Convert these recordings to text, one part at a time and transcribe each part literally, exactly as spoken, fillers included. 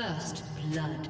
First blood.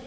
Red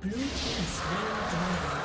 Blue team slain the dragon.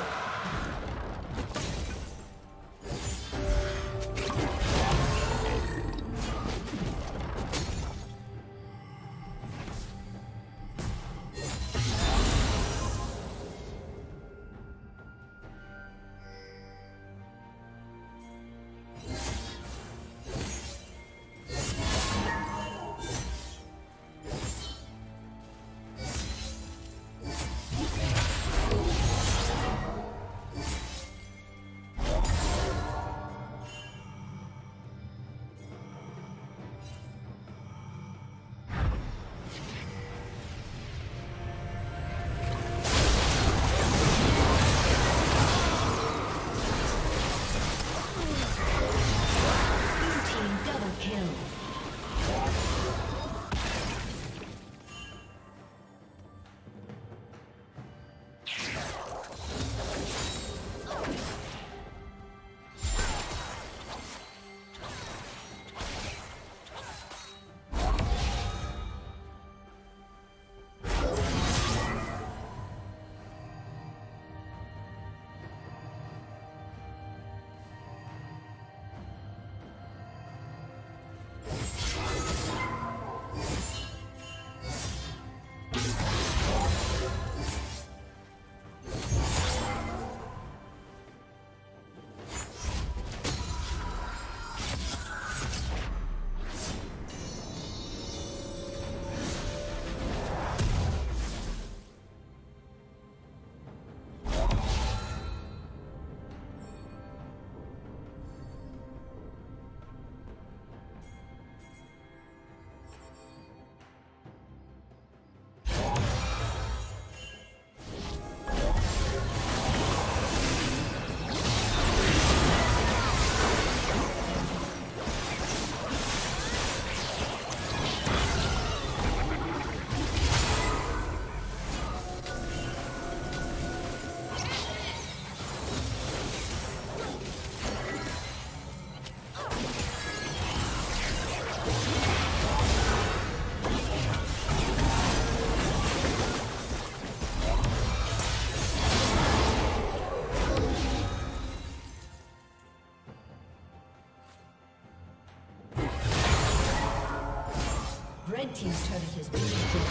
Red team's turret has been destroyed.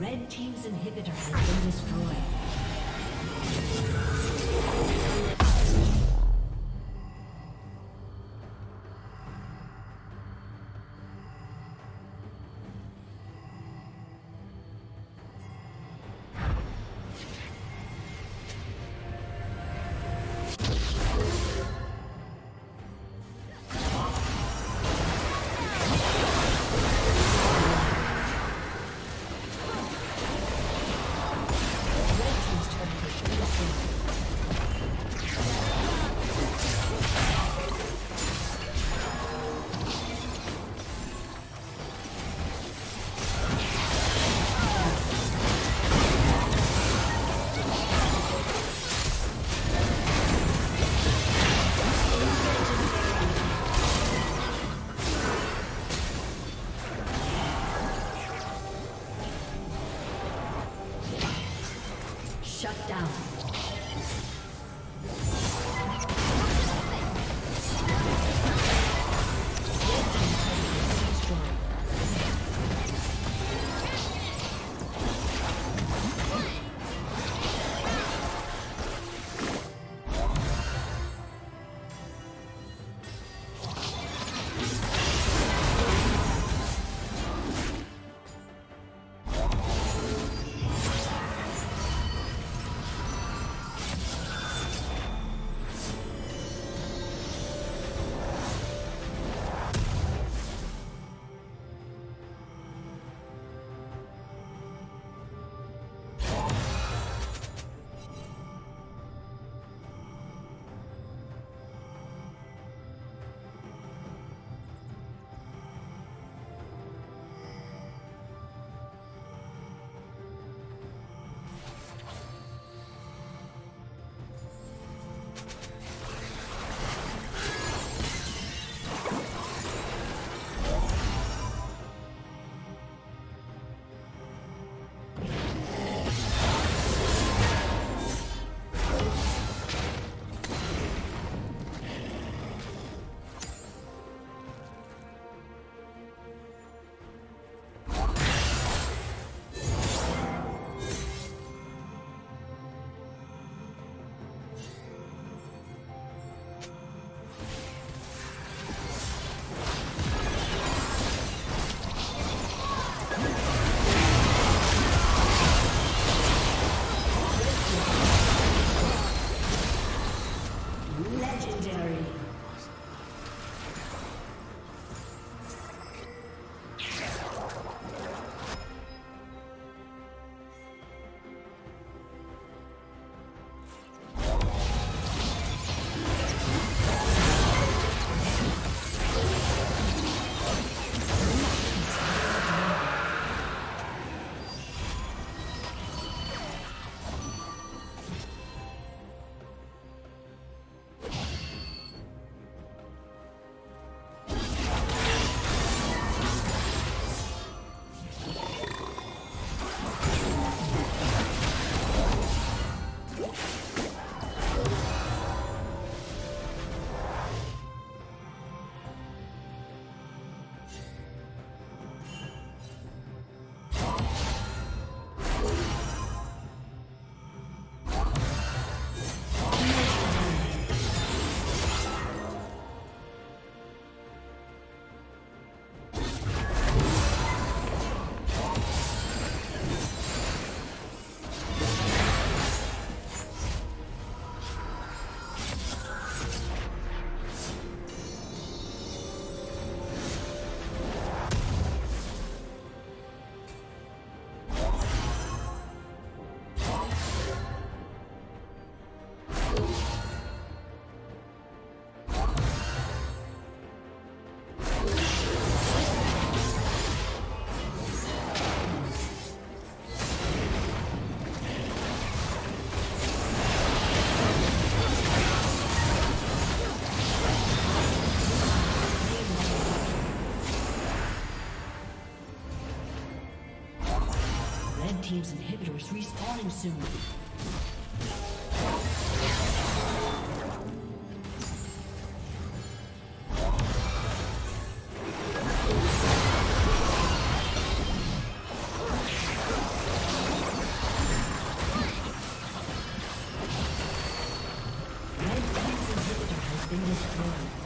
Red team's inhibitor has been destroyed. Thank you. Legendary. Team's inhibitors respawning soon. Red Team's inhibitor has been destroyed.